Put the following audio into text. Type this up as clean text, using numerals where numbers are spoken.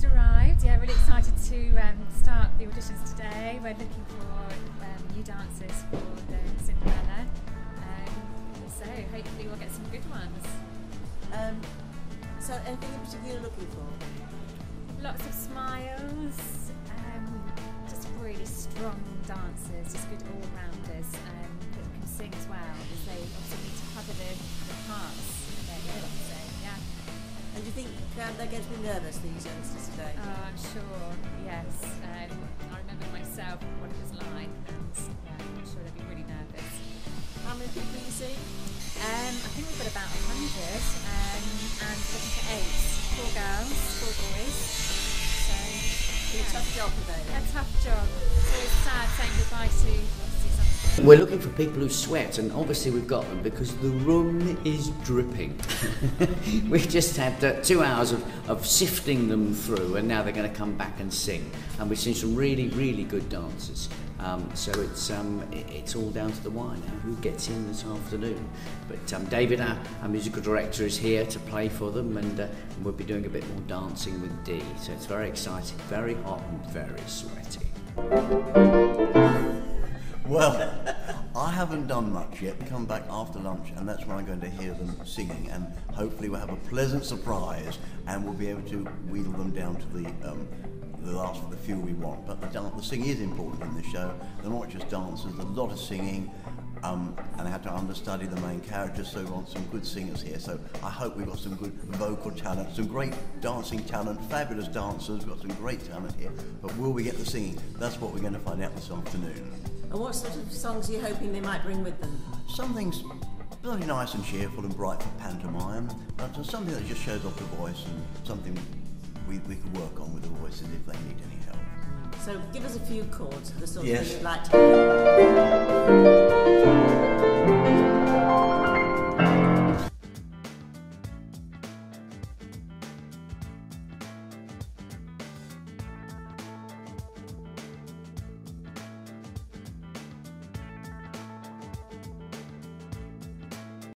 just arrived. Yeah, really excited to start the auditions today. We're looking for new dancers for the Cinderella, so hopefully we'll get some good ones. So anything in particular you're looking for? Lots of smiles, just really strong dancers, just good all-rounders that can sing as well, because they obviously need to cover the parts of their role, so yeah. And do you think they're going to be nervous, these youngsters today? Oh, I'm sure, yes. I remember myself what it was like, and yeah, I'm sure they'll be really nervous. How many people you see? I think we've got about 100, and looking for 8. 4 girls, 4 boys. So, yeah. A tough job for them. A tough job. It's always sad saying goodbye to. We're looking for people who sweat, and obviously we've got them because the room is dripping. We've just had 2 hours of sifting them through, and now they're going to come back and sing. And we've seen some really, really good dancers. So it's all down to the wire now, who gets in this afternoon. But David, our musical director, is here to play for them, and we'll be doing a bit more dancing with Dee. So it's very exciting, very hot and very sweaty. Well, I haven't done much yet. Come back after lunch, and that's when I'm going to hear them singing, and hopefully we'll have a pleasant surprise, and we'll be able to wheedle them down to the last of the few we want. But the singing is important in the show. They're not just dancers, there's a lot of singing, and I had to understudy the main characters, so we want some good singers here. So I hope we've got some good vocal talent, some great dancing talent, fabulous dancers, we've got some great talent here. But will we get the singing? That's what we're going to find out this afternoon. And what sort of songs are you hoping they might bring with them? Something's bloody nice and cheerful and bright for pantomime, but something that just shows off the voice, and something we could work on with the voices if they need any help. So give us a few chords, the sort of thing you'd like to hear.